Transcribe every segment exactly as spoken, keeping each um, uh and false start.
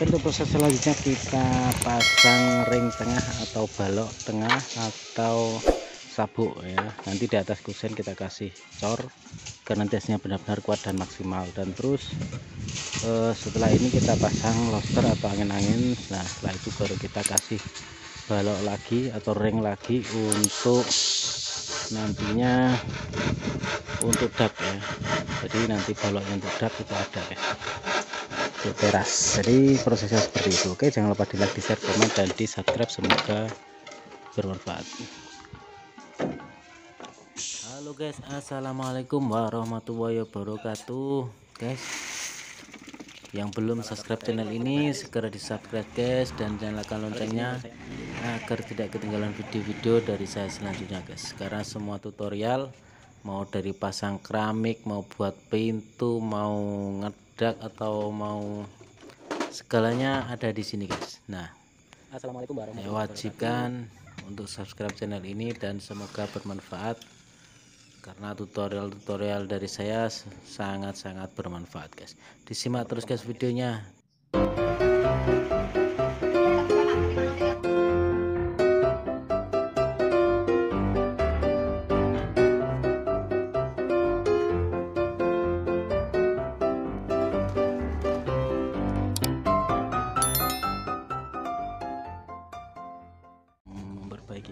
Untuk proses selanjutnya kita pasang ring tengah atau balok tengah atau sabuk ya. Nanti di atas kusen kita kasih cor karena nanti hasilnya benar-benar kuat dan maksimal. Dan terus eh, setelah ini kita pasang loster atau angin-angin. Nah setelah itu baru kita kasih balok lagi atau ring lagi untuk nantinya untuk dak ya. Jadi nanti baloknya untuk dak itu ada ya. Teras. Jadi prosesnya seperti itu. Oke, jangan lupa di like, di share, komen, dan di subscribe. Semoga bermanfaat. Halo guys, assalamualaikum warahmatullahi wabarakatuh. Guys, yang belum subscribe channel ini segera di subscribe guys, dan nyalakan loncengnya agar tidak ketinggalan video-video dari saya selanjutnya guys. Karena semua tutorial, mau dari pasang keramik, mau buat pintu, mau ngetik atau mau segalanya ada di sini guys. Nah, assalamualaikum warahmatullahi wabarakatuh. Wajibkan untuk subscribe channel ini dan semoga bermanfaat karena tutorial-tutorial dari saya sangat-sangat bermanfaat guys. Disimak terus guys videonya.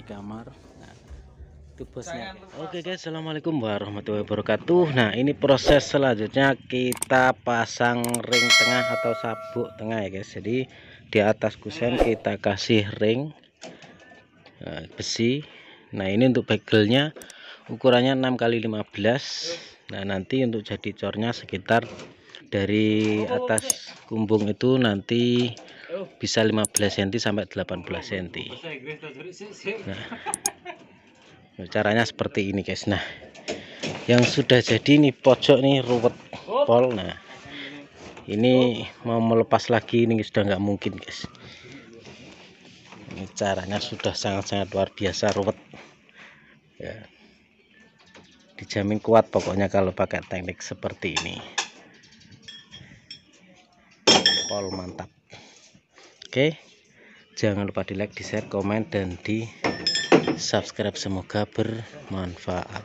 Kamar. Nah, itu bosnya. Oke guys, assalamualaikum warahmatullahi wabarakatuh. Nah ini proses selanjutnya kita pasang ring tengah atau sabuk tengah ya guys. Jadi di atas kusen kita kasih ring uh, besi. Nah ini untuk bagelnya ukurannya enam kali lima belas. Nah nanti untuk jadi cornya sekitar dari atas kumbung itu nanti bisa lima belas sentimeter sampai delapan belas sentimeter. Nah, caranya seperti ini guys. Nah yang sudah jadi nih pojok nih ruwet pol. Nah ini mau melepas lagi ini sudah nggak mungkin guys. Ini caranya sudah sangat-sangat luar biasa ruwet ya. Dijamin kuat pokoknya kalau pakai teknik seperti ini. Pol mantap. Oke, jangan lupa di like, di share, komen, dan di subscribe. Semoga bermanfaat.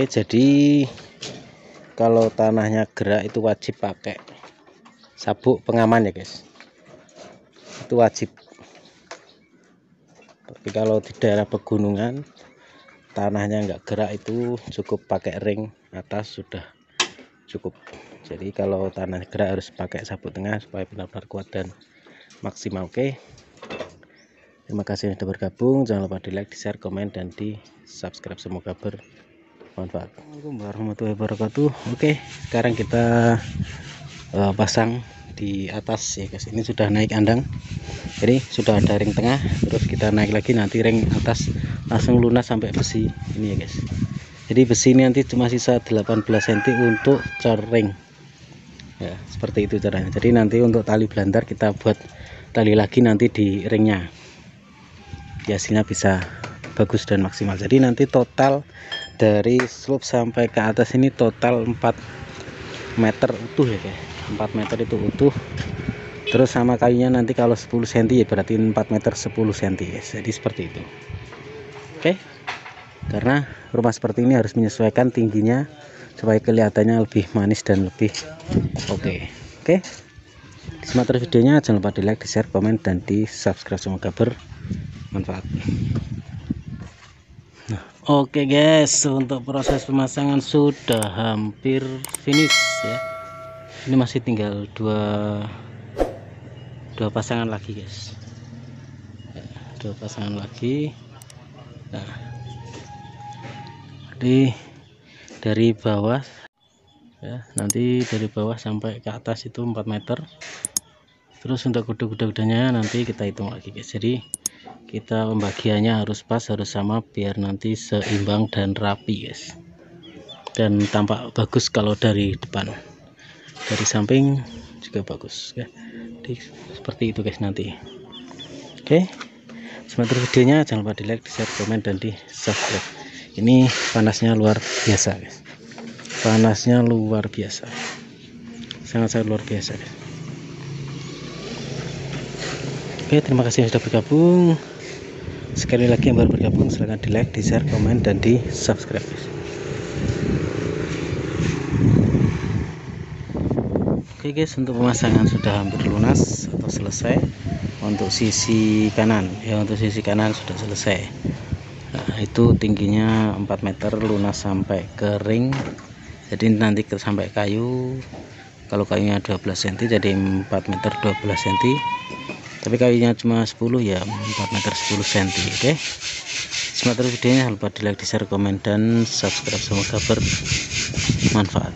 Oke, jadi kalau tanahnya gerak itu wajib pakai sabuk pengaman ya guys, itu wajib. Tapi kalau di daerah pegunungan tanahnya nggak gerak itu cukup pakai ring atas sudah cukup. Jadi kalau tanah gerak harus pakai sabuk tengah supaya benar-benar kuat dan maksimal. Oke, terima kasih sudah bergabung. Jangan lupa di like, di share, komen, dan di subscribe. Semoga bermanfaat. Assalamualaikum warahmatullahi wabarakatuh. Oke, sekarang kita uh, pasang di atas ya guys. Ini sudah naik andang. Jadi sudah ada ring tengah. Terus kita naik lagi nanti ring atas langsung lunas sampai besi ini ya guys. Jadi besi ini nanti cuma sisa delapan belas sentimeter untuk cor ring. Ya seperti itu caranya. Jadi nanti untuk tali belandar kita buat tali lagi nanti di ringnya. Hasilnya bisa bagus dan maksimal. Jadi nanti total dari slope sampai ke atas ini total empat meter utuh ya guys. empat meter itu utuh. Terus sama kayunya nanti kalau sepuluh sentimeter ya berarti empat meter sepuluh sentimeter guys. Jadi seperti itu. Oke. Karena rumah seperti ini harus menyesuaikan tingginya supaya kelihatannya lebih manis dan lebih oke. Okay. Oke. Simak terus videonya, jangan lupa di like, di share, komen, dan di subscribe. Semoga ber manfaat. Nah, oke okay guys, untuk proses pemasangan sudah hampir finish ya. Ini masih tinggal dua dua pasangan lagi guys. Dua pasangan lagi. Nah, Jadi dari bawah ya, nanti dari bawah sampai ke atas itu empat meter. Terus untuk kuda-kuda-kudanya nanti kita hitung lagi guys. Jadi kita pembagiannya harus pas, harus sama biar nanti seimbang dan rapi guys, dan tampak bagus kalau dari depan, dari samping juga bagus ya. Jadi, seperti itu guys nanti. Oke, semangat videonya, jangan lupa di like, di share, komen, dan di subscribe. Ini panasnya luar biasa guys, panasnya luar biasa, sangat-sangat luar biasa guys. Oke, terima kasih yang sudah bergabung. Sekali lagi yang baru bergabung silahkan di like, di share, komen, dan di subscribe guys. Oke guys, untuk pemasangan sudah hampir lunas atau selesai. Untuk sisi kanan ya, untuk sisi kanan sudah selesai. Nah, itu tingginya empat meter, lunas sampai ke ring. Jadi nanti ke, sampai kayu. Kalau kayunya dua belas sentimeter jadi empat meter dua belas sentimeter. Tapi kayunya cuma sepuluh ya, empat meter sepuluh sentimeter. Oke. Semoga videonya, jangan lupa di like, di share, komen, dan subscribe. Semoga bermanfaat.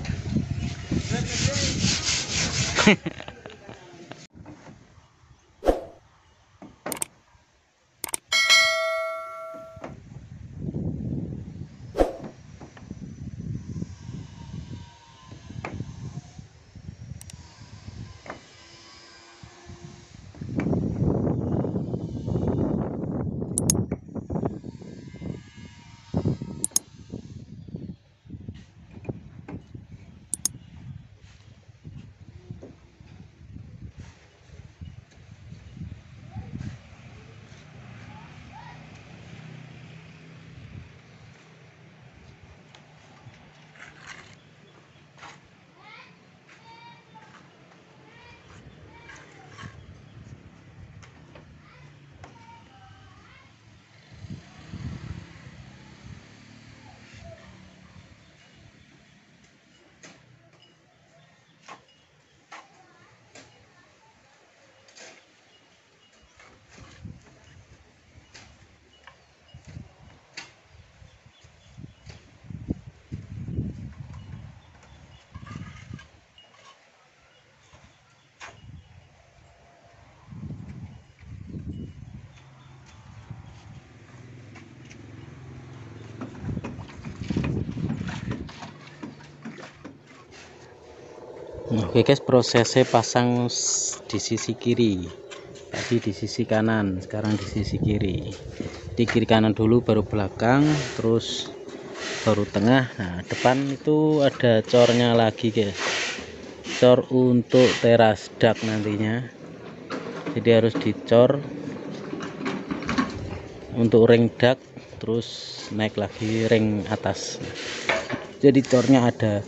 Oke guys, prosesnya pasang di sisi kiri, tadi di sisi kanan, sekarang di sisi kiri. Di kiri kanan dulu, baru belakang, terus baru tengah. Nah, depan itu ada cornya lagi guys, cor untuk teras dak nantinya. Jadi harus dicor untuk ring dak, terus naik lagi ring atas. Jadi cornya ada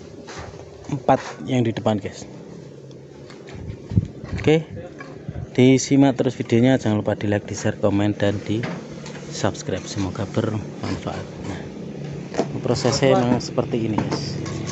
empat yang di depan guys. Oke, disimak terus videonya, jangan lupa di like, di share, komen, dan di subscribe. Semoga bermanfaat. Nah, prosesnya memang seperti ini guys.